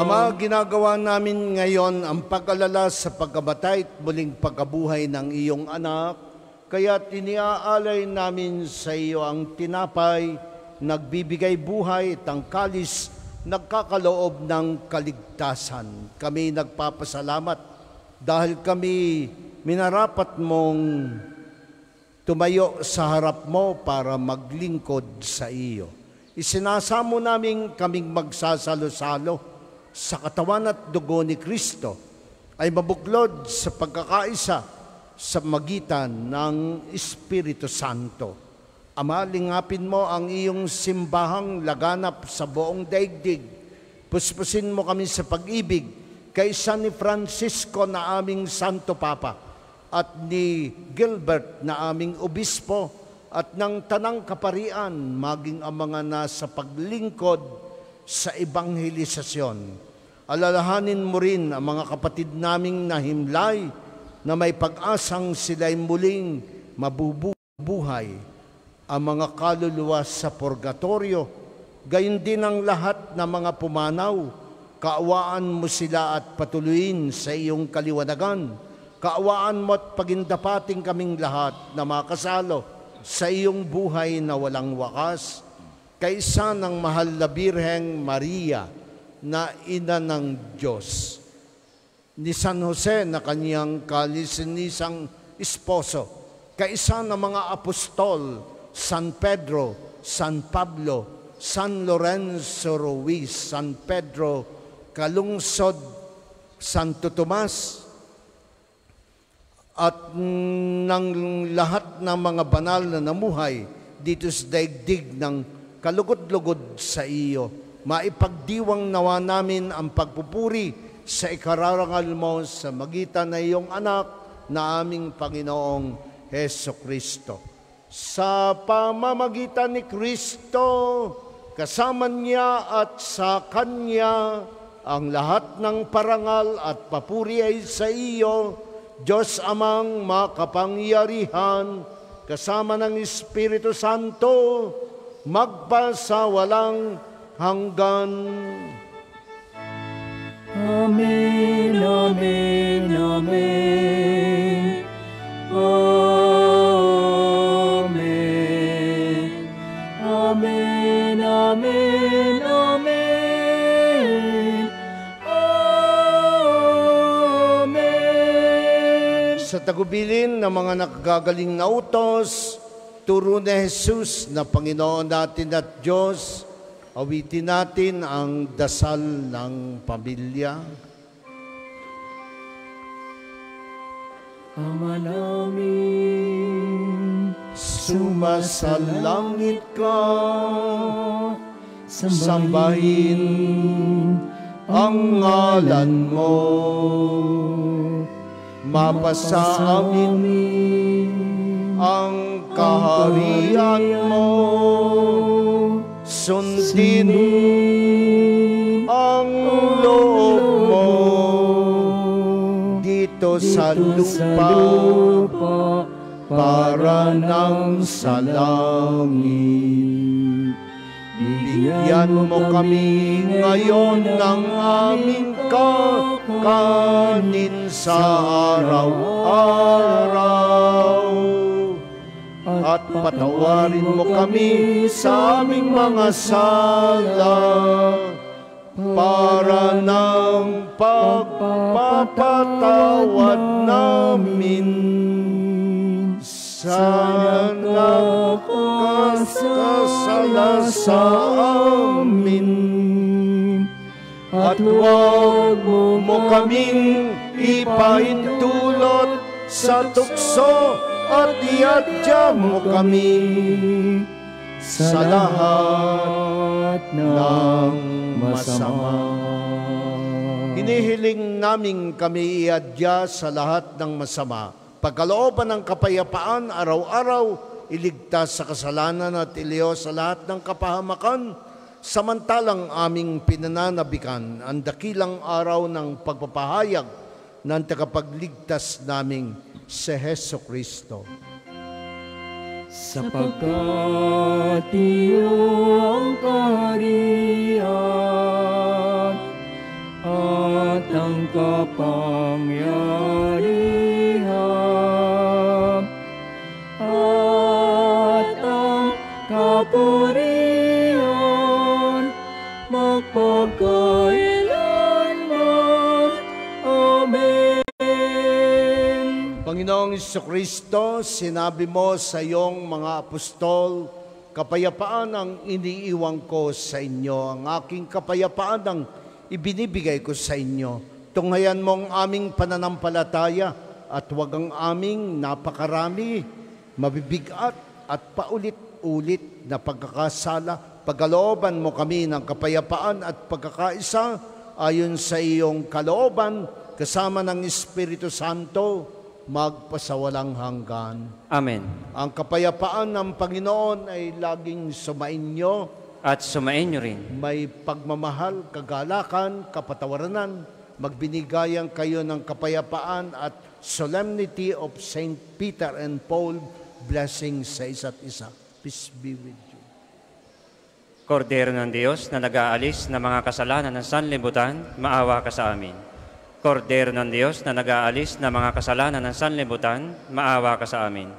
Ama, ginagawa namin ngayon ang pag-alala sa pagkabatay at muling pagkabuhay ng iyong anak, kaya tiniaalay namin sa iyo ang tinapay, nagbibigay buhay at ang kalis, nagkakaloob ng kaligtasan. Kami nagpapasalamat dahil kami minarapat mong tumayo sa harap mo para maglingkod sa iyo. Isinasamo namin kaming magsasalo-salo sa katawan at dugo ni Kristo ay mabuklod sa pagkakaisa sa magitan ng Espiritu Santo. Ama, lingapin mo ang iyong simbahang laganap sa buong daigdig. Puspusin mo kami sa pag-ibig kaysa ni Francisco na aming Santo Papa at ni Gilbert na aming Obispo at ng tanang kaparian maging ang mga nasa paglingkod sa ebanghelisasyon. Alalahanin mo rin ang mga kapatid naming nahimlay na may pag-asang sila'y muling mabubuhay, ang mga kaluluwa sa purgatorio, gayon din ang lahat ng mga pumanaw. Kaawaan mo sila at patuloyin sa iyong kaliwanagan. Kaawaan mo at pagindapating kaming lahat na makasalo sa iyong buhay na walang wakas, kaysa ng mahal na Birheng Maria na ina ng Diyos, ni San Jose na kaniyang kalisinisang esposo, kaysa ng mga apostol, San Pedro, San Pablo, San Lorenzo Ruiz, San Pedro Kalungsod, Santo Tomas, at ng lahat ng mga banal na namuhay dito sa daigdig ng kalugod-lugod sa iyo. Maipagdiwang nawa namin ang pagpupuri sa ikararangal mo sa magitan ng iyong anak na aming Panginoong Jesucristo. Sa pamamagitan ni Kristo, kasama niya at sa Kanya, ang lahat ng parangal at papuri ay sa iyo, Diyos Amang makapangyarihan, kasama ng Espiritu Santo, magpa sa walang hanggan. Amen, amen, amen, amen. Amen, amen, amen, amen. Sa tagubilin ng mga nakagaling na utos, turo ni Jesus na Panginoon natin at Diyos, awitin natin ang dasal ng pamilya. Ama namin, sumasalangit ka, sambahin ang ngalan mo, mapasa amin ang kaharian mo, sundin ang loob mo dito sa lupa para ng sa langit. Bigyan mo kami ngayon ng aming kakanin sa araw-araw, at patawarin mo kami sa aming mga sala para ng pagpapatawad namin sa nagkasala sa amin, at huwag mo kaming ipaintulot sa tukso at iadya mo kami sa lahat ng masama. Hinihiling namin kami iadya sa lahat ng masama. Pagkalooban ng kapayapaan araw-araw, iligtas sa kasalanan at iliyo sa lahat ng kapahamakan, samantalang aming pinananabikan ang dakilang araw ng pagpapahayag ng tagapagligtas naming si Jesucristo. Sapagkat iyo ang kaharian at ang kapangyarihan at ang kapurihan magpagkailanman. Amen. Panginoong Jesucristo, sinabi mo sa iyong mga apostol, kapayapaan ang iniiwan ko sa inyo, ang aking kapayapaan ang ibinibigay ko sa inyo. Tunghayan mo ang aming pananampalataya at huwag ang aming napakarami, mabibigat at paulit-ulit na pagkakasala. Pagkalooban mo kami ng kapayapaan at pagkakaisa ayon sa iyong kalooban kasama ng Espiritu Santo magpasawalang hanggan. Amen. Ang kapayapaan ng Panginoon ay laging sumainyo at sumainyo rin. May pagmamahal, kagalakan, kapatawaranan, magbinigayan kayo ng kapayapaan at solemnity of Saint Peter and Paul, blessing sa isa't isa. Peace be with you. Kordero ng Diyos na nag-aalis ng mga kasalanan ng sanlibutan, maawa ka sa amin. Kordero ng Diyos na nag-aalis ng mga kasalanan ng sanlibutan, maawa ka sa amin.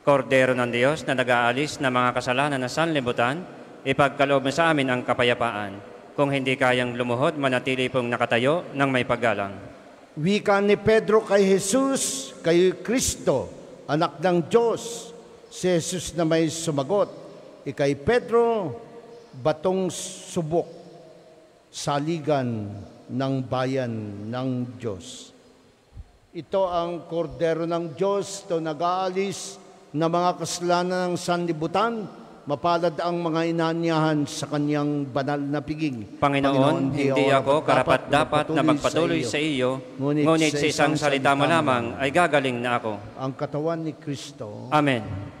Kordero ng Diyos na nag-aalis ng mga kasalanan ng sanlibutan, ipagkaloob mo sa amin ang kapayapaan. Kung hindi kayang lumuhod, manatili pong nakatayo ng may paggalang. Wika ni Pedro kay Jesus, kay Kristo, anak ng Diyos, si Jesus na may sumagot, ikay Pedro, batong subok, saligan ng bayan ng Diyos. Ito ang kordero ng Diyos, ito nag-aalis na mga kasalanan ng sanlibutan, mapalad ang mga inanyahan sa kanyang banal na piging. Panginoon, Panginoon hindi ako karapat-dapat na magpatuloy sa iyo, sa iyo ngunit, ngunit sa isang salita mo lamang ay gagaling na ako. Ang katawan ni Kristo. Amen.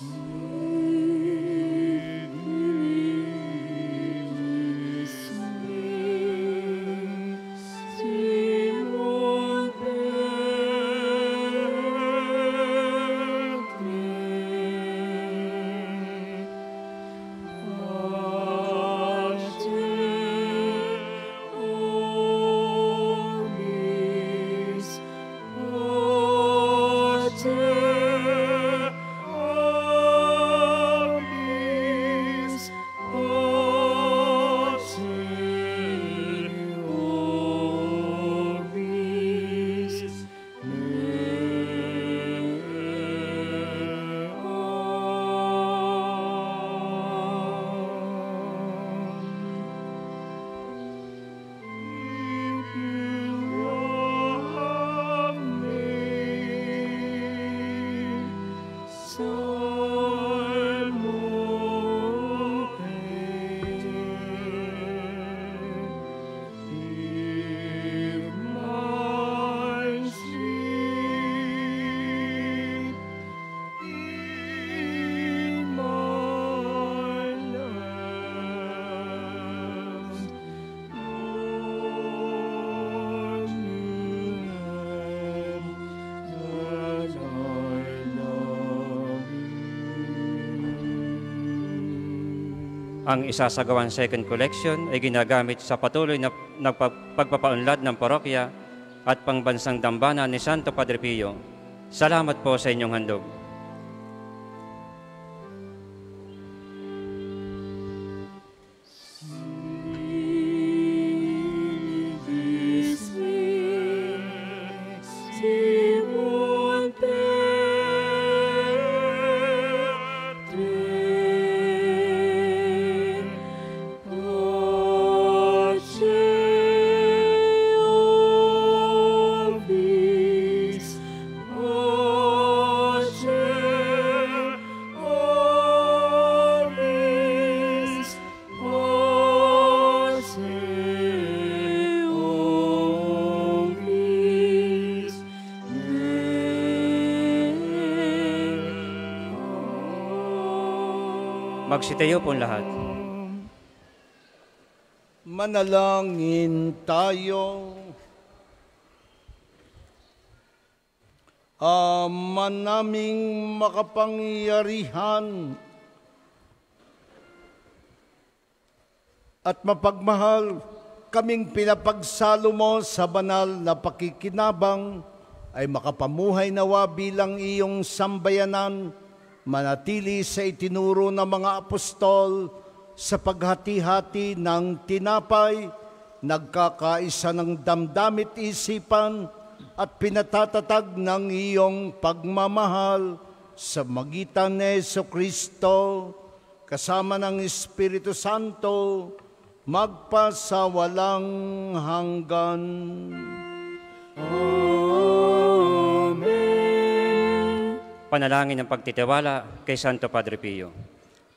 Oh Ang isasagawang second collection ay ginagamit sa patuloy na pagpapaunlad ng parokya at pangbansang dambana ni Santo Padre Pio. Salamat po sa inyong handog. Magsitayo po lahat. Manalangin tayo. Ama naming makapangyarihan at mapagmahal, kaming pinapagsalo mo sa banal na pakikinabang ay makapamuhay nawa bilang iyong sambayanan, manatili sa itinuro ng mga apostol sa paghati-hati ng tinapay, nagkakaisa ng damdamit isipan at pinatatatag ng iyong pagmamahal sa magitan ni Jesucristo, kasama ng Espiritu Santo, magpasawalang hanggan. Amen. Panalangin ng pagtitiwala kay Santo Padre Pio.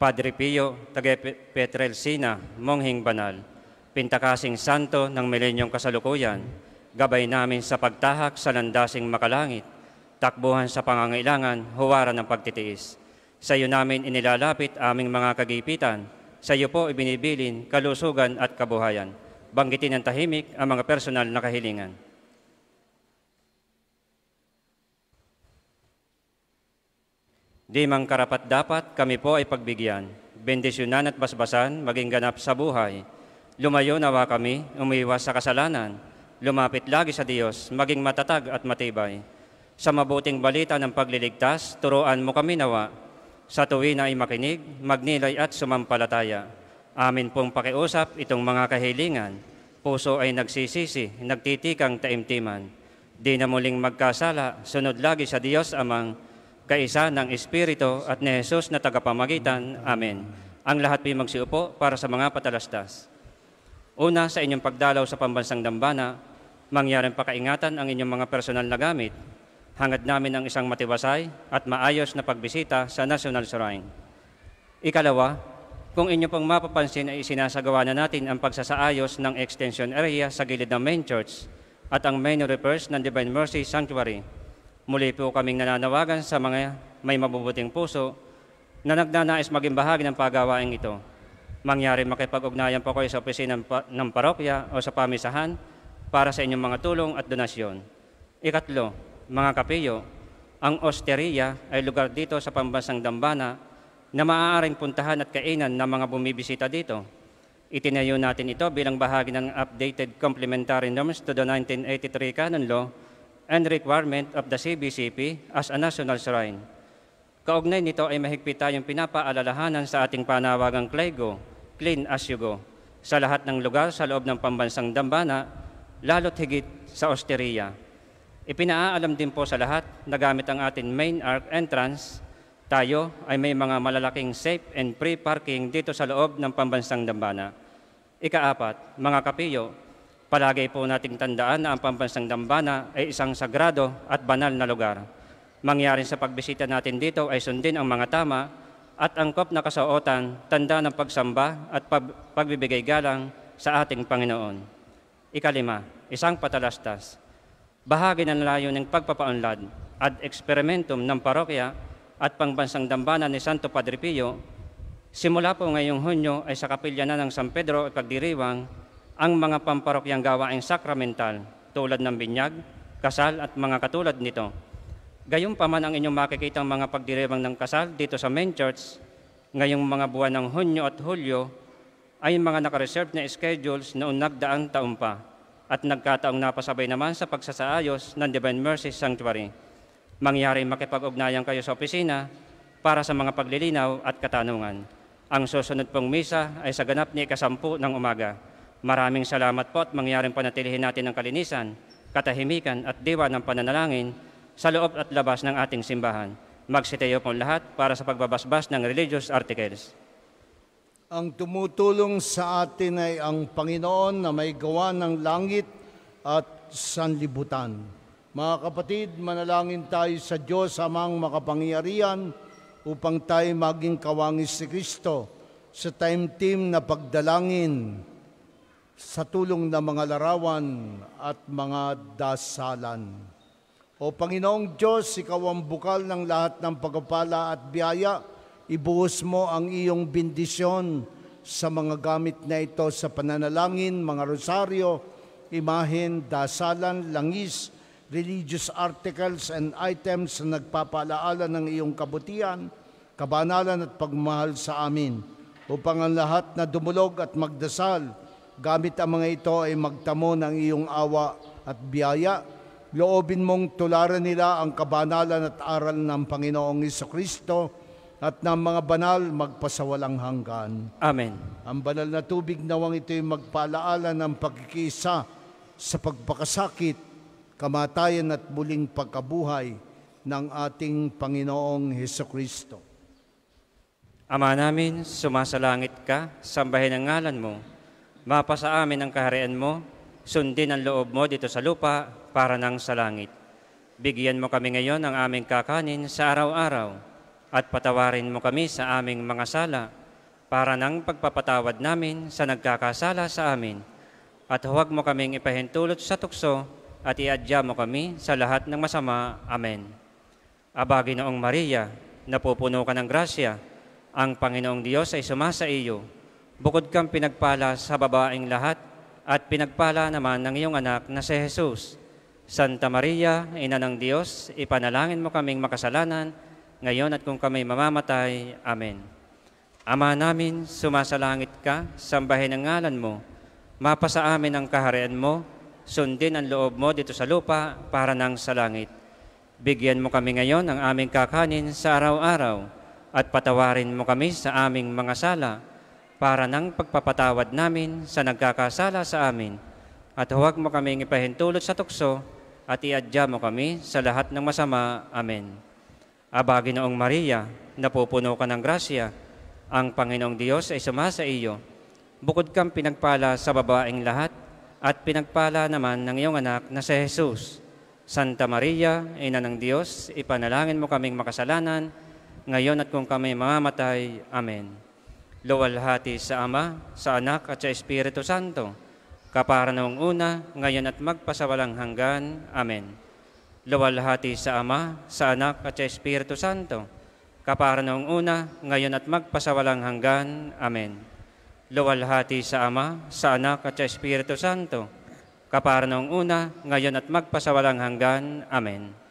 Padre Pio, taga-Petrelsina, monghing banal, pintakasing santo ng milenyong kasalukuyan, gabay namin sa pagtahak sa landasing makalangit, takbuhan sa pangangailangan, huwara ng pagtitiis. Sa iyo namin inilalapit aming mga kagipitan, sa iyo po ibinibilin kalusugan at kabuhayan. Banggitin ng tahimik ang mga personal na kahilingan. Di mang karapat-dapat, kami po ay pagbigyan, bendisyonan at basbasan, maging ganap sa buhay. Lumayo nawa kami, umiwas sa kasalanan, lumapit lagi sa Diyos, maging matatag at matibay. Sa mabuting balita ng pagliligtas, turuan mo kami nawa. Sa tuwi na ay makinig, magnilay at sumampalataya. Amin pong pakiusap itong mga kahilingan. Puso ay nagsisisi, nagtitikang taimtiman. Di na muling magkasala, sunod lagi sa Diyos amang, kaisa ng Espiritu at ni Jesus na tagapamagitan. Amen. Ang lahat po'y magsiupo para sa mga patalastas. Una, sa inyong pagdalaw sa pambansang dambana, mangyaring pakaingatan ang inyong mga personal na gamit. Hangad namin ang isang matiwasay at maayos na pagbisita sa National Shrine. Ikalawa, kung inyo pong mapapansin ay isinasagawa na natin ang pagsasaayos ng extension area sa gilid ng main church at ang main repairs ng Divine Mercy Sanctuary. Muli po kaming nananawagan sa mga may mabubuting puso na nagnanais maging bahagi ng paggawaing ito. Mangyari makipag-ugnayan po kayo sa opisina ng parokya o sa pamisahan para sa inyong mga tulong at donasyon. Ikatlo, mga kapiyo, ang osteria ay lugar dito sa pambansang dambana na maaaring puntahan at kainan ng mga bumibisita dito. Itinayo natin ito bilang bahagi ng updated complementary norms to the nineteen eighty-three Canon Law and requirement of the C B C P as a national shrine. Kaugnay nito ay mahigpit tayong pinapaalalahanan sa ating panawagang Clego, Clean as You Go, sa lahat ng lugar sa loob ng pambansang dambana, lalo't higit sa osteria. Ipinaalam din po sa lahat na gamit ang ating main arc entrance, tayo ay may mga malalaking safe and free parking dito sa loob ng pambansang dambana. Ikaapat, mga kapiyo, palagi po nating tandaan na ang pambansang dambana ay isang sagrado at banal na lugar. mangyaring sa pagbisita natin dito ay sundin ang mga tama at angkop na kasuotan, tanda ng pagsamba at pag pagbibigay galang sa ating Panginoon. Ikalima, isang patalastas. Bahagi ng layo ng pagpapaunlad at eksperimentum ng parokya at pangbansang dambana ni Santo Padre Pio, simula po ngayong Hunyo ay sa kapilya na ng San Pedro at pagdiriwang ang mga pamparokyang gawaing sakramental tulad ng binyag, kasal at mga katulad nito. Gayunpaman ang inyong makikita ang mga pagdiriwang ng kasal dito sa main church, ngayong mga buwan ng Hunyo at Hulyo ay mga nakareserve na schedules noong nagdaang taon pa at nagkataong napasabay naman sa pagsasaayos ng Divine Mercy Sanctuary. Mangyari makipag-ugnayan kayo sa opisina para sa mga paglilinaw at katanungan. Ang susunod pong misa ay sa ganap ni ikasampu ng umaga. Maraming salamat po at mangyaring panatilihin natin ang kalinisan, katahimikan at diwa ng pananalangin sa loob at labas ng ating simbahan. Magsitayo po lahat para sa pagbabasbas ng religious articles. Ang tumutulong sa atin ay ang Panginoon na may gawa ng langit at sanlibutan. Mga kapatid, manalangin tayo sa Diyos Amang makapangyarihan upang tayo maging kawangis ni Kristo sa time-team na pagdalangin sa tulong ng mga larawan at mga dasalan. O Panginoong Diyos, Ikaw ang bukal ng lahat ng pagpapala at biyaya. Ibuhos mo ang iyong bendisyon sa mga gamit na ito sa pananalangin, mga rosaryo, imahen, dasalan, langis, religious articles and items na nagpapalaala ng iyong kabutihan, kabanalan at pagmamahal sa amin. Upang ang lahat na dumulog at magdasal, gamit ang mga ito ay magtamo ng iyong awa at biyaya. Loobin mong tularan nila ang kabanalan at aral ng Panginoong Jesucristo at ng mga banal magpasawalang hanggan. Amen. Ang banal na tubig nawang ito'y magpaalaala ng pagkikisa sa pagpakasakit, kamatayan at muling pagkabuhay ng ating Panginoong Jesucristo. Ama namin, sumasalangit ka, sambahin ang ngalan mo, mapasa amin ang kaharian mo, sundin ang loob mo dito sa lupa, para nang sa langit. Bigyan mo kami ngayon ng aming kakanin sa araw-araw at patawarin mo kami sa aming mga sala para nang pagpapatawad namin sa nagkakasala sa amin. At huwag mo kaming ipahintulot sa tukso at iadya mo kami sa lahat ng masama. Amen. Aba, Ginoong Maria, napupuno ka ng grasya. Ang Panginoong Diyos ay sumasa iyo. Bukod kang pinagpala sa babaeng lahat at pinagpala naman ng iyong anak na si Jesus. Santa Maria, Ina ng Diyos, ipanalangin mo kaming makasalanan, ngayon at kung kami mamamatay. Amen. Ama namin, sumasalangit ka, sambahin ang ngalan mo, mapasa amin ang kaharian mo, sundin ang loob mo dito sa lupa para nang sa langit. Bigyan mo kami ngayon ang aming kakanin sa araw-araw at patawarin mo kami sa aming mga sala para nang pagpapatawad namin sa nagkakasala sa amin. At huwag mo kaming ipahintulot sa tukso at iadya mo kami sa lahat ng masama. Amen. Aba, Ginoong Maria, napupuno ka ng grasya. Ang Panginoong Diyos ay sumasa iyo. Bukod kang pinagpala sa babaeng lahat at pinagpala naman ng iyong anak na si Jesus. Santa Maria, Ina ng Diyos, ipanalangin mo kaming makasalanan, ngayon at kung kami mamamatay. Amen. Luwalhati sa Ama, sa Anak at sa Espiritu Santo, kapara noong una, ngayon at magpasawalang hanggan. Amen. Luwalhati sa Ama, sa Anak at sa Espiritu Santo, kapara noong una, ngayon at magpasawalang hanggan. Amen. Luwalhati sa Ama, sa Anak at sa Espiritu Santo, kapara noong una, ngayon at magpasawalang hanggan. Amen.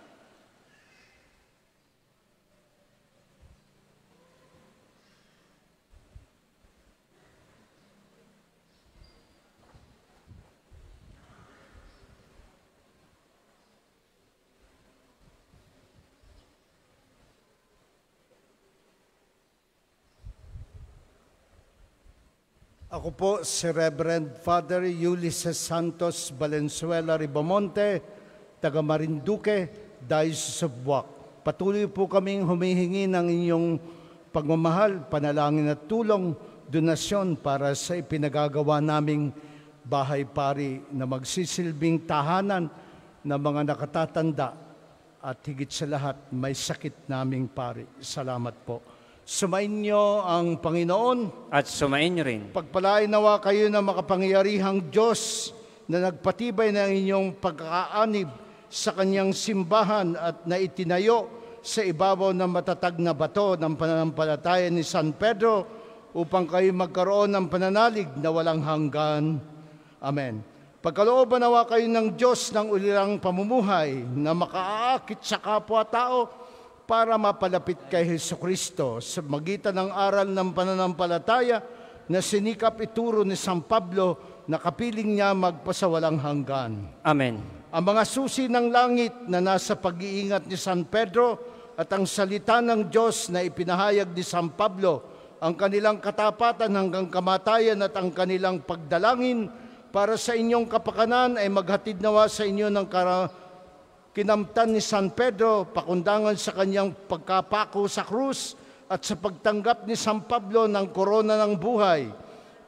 Ako po si Reverend Father Ulysses Santos Rivamonte, taga Marinduque, Diocese of Boac. Patuloy po kaming humihingi ng inyong pagmamahal, panalangin at tulong, donasyon para sa ipinagagawa naming bahay pari na magsisilbing tahanan ng mga nakatatanda at higit sa lahat, may sakit naming pari. Salamat po. Sumayin niyo ang Panginoon. At sumayin niyo rin. Pagpalain nawa kayo ng makapangyarihang Diyos na nagpatibay ng inyong pagkaanib sa kanyang simbahan at naitinayo sa ibabaw ng matatag na bato ng pananampalataya ni San Pedro upang kayo magkaroon ng pananalig na walang hanggan. Amen. Pagkalooban nawa kayo ng Diyos ng ulirang pamumuhay na makaakit sa kapwa-tao para mapalapit kay Jesucristo sa magitan ng aral ng pananampalataya na sinikap ituro ni San Pablo na kapiling niya magpasawalang hanggan. Amen. Ang mga susi ng langit na nasa pag-iingat ni San Pedro at ang salita ng Diyos na ipinahayag ni San Pablo, ang kanilang katapatan hanggang kamatayan at ang kanilang pagdalangin para sa inyong kapakanan ay maghatid nawa sa inyo ng kara kinamtan ni San Pedro, pakundangan sa kanyang pagkapako sa krus at sa pagtanggap ni San Pablo ng korona ng buhay,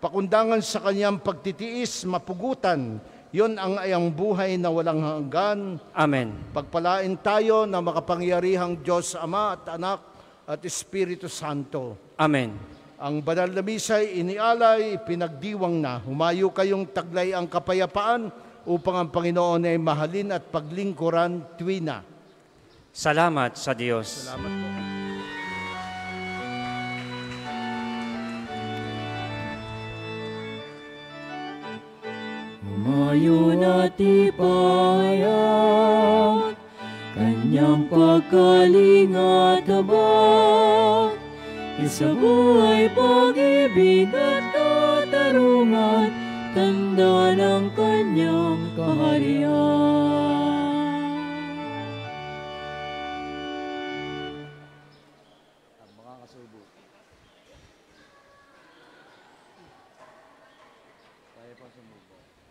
pakundangan sa kanyang pagtitiis, mapugutan, yon ang ayang buhay na walang hanggan. Amen. Pagpalain tayo na makapangyarihang Diyos, Ama at Anak at Espiritu Santo. Amen. Ang banal na misa'y inialay, pinagdiwang na. Humayo kayong taglay ang kapayapaan, upang ang Panginoon ay mahalin at paglingkuran tuwina. Salamat sa Diyos. Salamat po. Umayon at ipayag, kanyang pagkalingat abang, isa buhay pag-ibig at katarungan, tanda ng kanyang kaharian. Ang mga kasubo. Tayo pa sumubo.